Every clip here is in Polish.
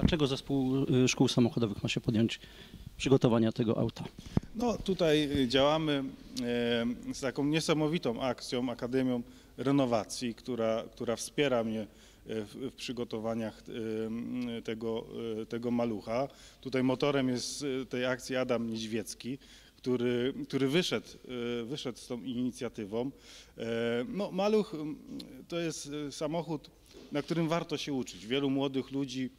Dlaczego zespół szkół samochodowych ma się podjąć przygotowania tego auta? No tutaj działamy z taką niesamowitą akcją, Akademią Renowacji, która wspiera mnie w przygotowaniach tego malucha. Tutaj motorem jest tej akcji Adam Niedźwiecki, który wyszedł z tą inicjatywą. No, maluch to jest samochód, na którym warto się uczyć. Wielu młodych ludzi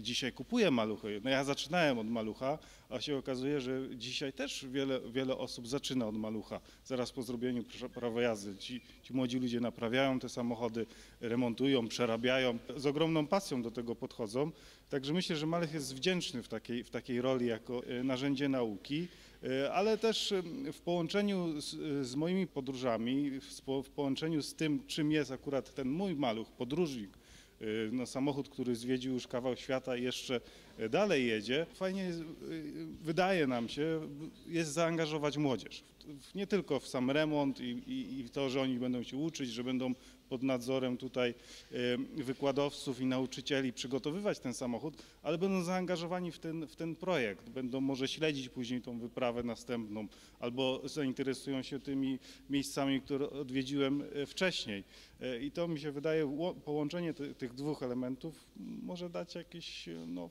dzisiaj kupuje maluchy. No, ja zaczynałem od malucha, a się okazuje, że dzisiaj też wiele osób zaczyna od malucha. Zaraz po zrobieniu prawa jazdy ci młodzi ludzie naprawiają te samochody, remontują, przerabiają. Z ogromną pasją do tego podchodzą. Także myślę, że maluch jest wdzięczny w takiej roli jako narzędzie nauki, ale też w połączeniu z moimi podróżami, w połączeniu z tym, czym jest akurat ten mój maluch, podróżnik, no, samochód, który zwiedził już kawał świata i jeszcze dalej jedzie, fajnie jest, wydaje nam się, jest zaangażować młodzież. Nie tylko w sam remont i to, że oni będą się uczyć, że będą pod nadzorem tutaj wykładowców i nauczycieli przygotowywać ten samochód, ale będą zaangażowani w ten projekt. Będą może śledzić później tą wyprawę następną albo zainteresują się tymi miejscami, które odwiedziłem wcześniej. I to mi się wydaje, połączenie tych dwóch elementów może dać jakiś no,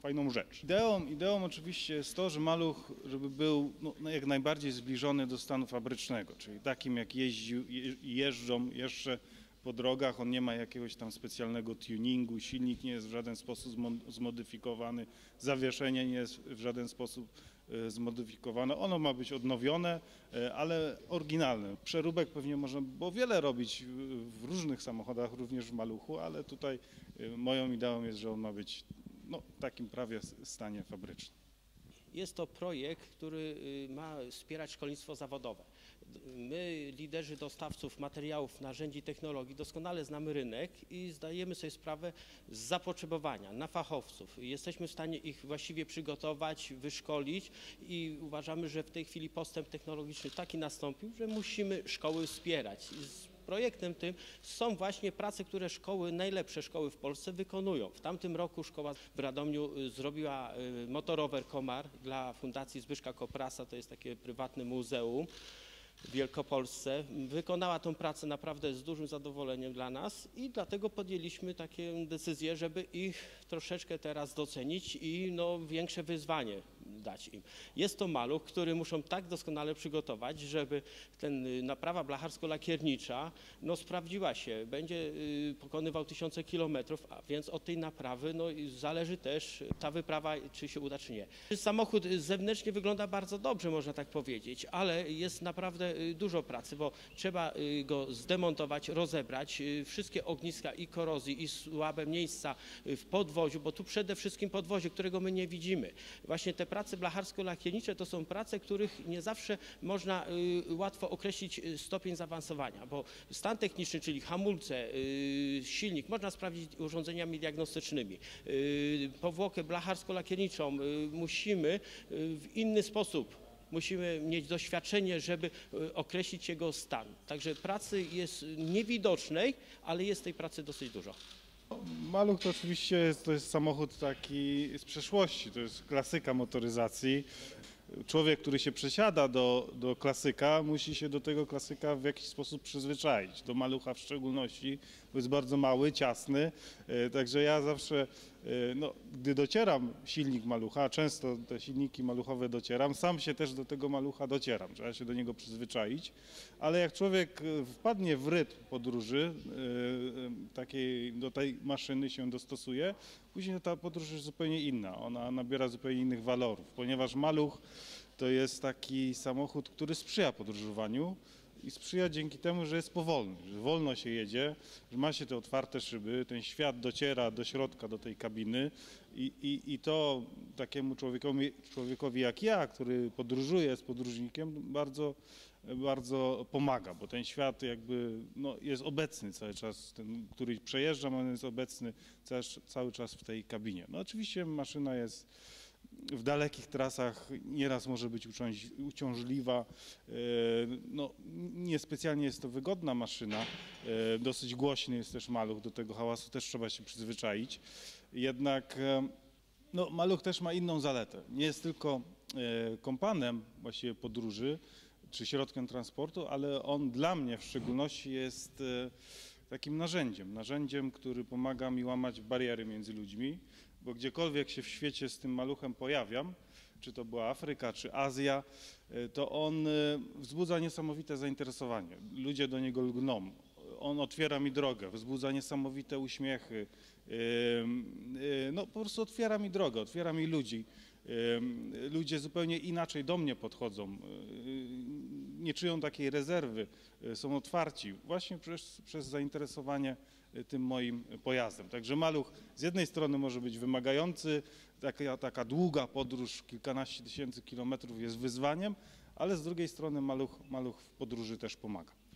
fajną rzecz. Ideą oczywiście jest to, że maluch, żeby był no, jak najbardziej zbliżony do stanu fabrycznego, czyli takim jak jeżdżą jeszcze po drogach, on nie ma jakiegoś tam specjalnego tuningu, silnik nie jest w żaden sposób zmodyfikowany, zawieszenie nie jest w żaden sposób zmodyfikowane. Ono ma być odnowione, ale oryginalne. Przeróbek pewnie można było wiele robić w różnych samochodach, również w maluchu, ale tutaj moją ideą jest, że on ma być no, w takim prawie stanie fabrycznym. Jest to projekt, który ma wspierać szkolnictwo zawodowe. My, liderzy dostawców materiałów, narzędzi, technologii, doskonale znamy rynek i zdajemy sobie sprawę z zapotrzebowania na fachowców. Jesteśmy w stanie ich właściwie przygotować, wyszkolić i uważamy, że w tej chwili postęp technologiczny taki nastąpił, że musimy szkoły wspierać. Projektem tym są właśnie prace, które szkoły, najlepsze szkoły w Polsce wykonują. W tamtym roku szkoła w Radomiu zrobiła motorower Komar dla Fundacji Zbyszka Koprasa, to jest takie prywatne muzeum w Wielkopolsce. Wykonała tą pracę naprawdę z dużym zadowoleniem dla nas i dlatego podjęliśmy takie decyzje, żeby ich troszeczkę teraz docenić i no, większe wyzwanie dać im. Jest to maluch, który muszą tak doskonale przygotować, żeby ten naprawa blacharsko-lakiernicza no, sprawdziła się. Będzie pokonywał tysiące kilometrów, a więc od tej naprawy no, zależy też ta wyprawa, czy się uda, czy nie. Samochód zewnętrznie wygląda bardzo dobrze, można tak powiedzieć, ale jest naprawdę dużo pracy, bo trzeba go zdemontować, rozebrać, wszystkie ogniska i korozji i słabe miejsca w podwoziu, bo tu przede wszystkim podwozie, którego my nie widzimy. Właśnie te prace blacharsko-lakiernicze to są prace, których nie zawsze można łatwo określić stopień zaawansowania, bo stan techniczny, czyli hamulce, silnik można sprawdzić urządzeniami diagnostycznymi. Powłokę blacharsko-lakierniczą musimy w inny sposób. Musimy mieć doświadczenie, żeby określić jego stan. Także pracy jest niewidocznej, ale jest tej pracy dosyć dużo. Maluch to oczywiście to jest samochód taki z przeszłości, to jest klasyka motoryzacji. Człowiek, który się przesiada do klasyka, musi się do tego klasyka w jakiś sposób przyzwyczaić, do malucha w szczególności, bo jest bardzo mały, ciasny, także ja zawsze, no, gdy docieram silnik malucha, często te silniki maluchowe docieram, sam się też do tego malucha docieram, trzeba się do niego przyzwyczaić, ale jak człowiek wpadnie w rytm podróży, do tej maszyny się dostosuje, później ta podróż jest zupełnie inna, ona nabiera zupełnie innych walorów, ponieważ maluch to jest taki samochód, który sprzyja podróżowaniu i sprzyja dzięki temu, że jest powolny, że wolno się jedzie, że ma się te otwarte szyby, ten świat dociera do środka, do tej kabiny i to takiemu człowiekowi jak ja, który podróżuje, jest podróżnikiem, bardzo pomaga, bo ten świat jakby no, jest obecny cały czas, ten, który przejeżdżam, on jest obecny cały czas w tej kabinie. No oczywiście maszyna jest w dalekich trasach nieraz może być uciążliwa. No, niespecjalnie jest to wygodna maszyna. Dosyć głośny jest też Maluch, do tego hałasu też trzeba się przyzwyczaić. Jednak no, Maluch też ma inną zaletę. Nie jest tylko kompanem właściwie podróży czy środkiem transportu, ale on dla mnie w szczególności jest takim narzędziem, który pomaga mi łamać bariery między ludźmi, bo gdziekolwiek się w świecie z tym Maluchem pojawiam, czy to była Afryka, czy Azja, to on wzbudza niesamowite zainteresowanie. Ludzie do niego lgną. On otwiera mi drogę, wzbudza niesamowite uśmiechy. No po prostu otwiera mi drogę, otwiera mi ludzi. Ludzie zupełnie inaczej do mnie podchodzą, nie czują takiej rezerwy, są otwarci właśnie przez zainteresowanie tym moim pojazdem. Także Maluch z jednej strony może być wymagający, taka długa podróż, kilkanaście tysięcy kilometrów jest wyzwaniem, ale z drugiej strony Maluch w podróży też pomaga.